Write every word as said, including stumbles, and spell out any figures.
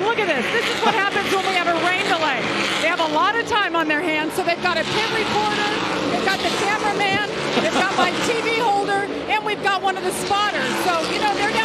And look at this. This is what happens when we have a rain delay. They have a lot of time on their hands, so they've got a pit recorder, they've got the cameraman, they've got my T V holder, and we've got one of the spotters. So, you know, they're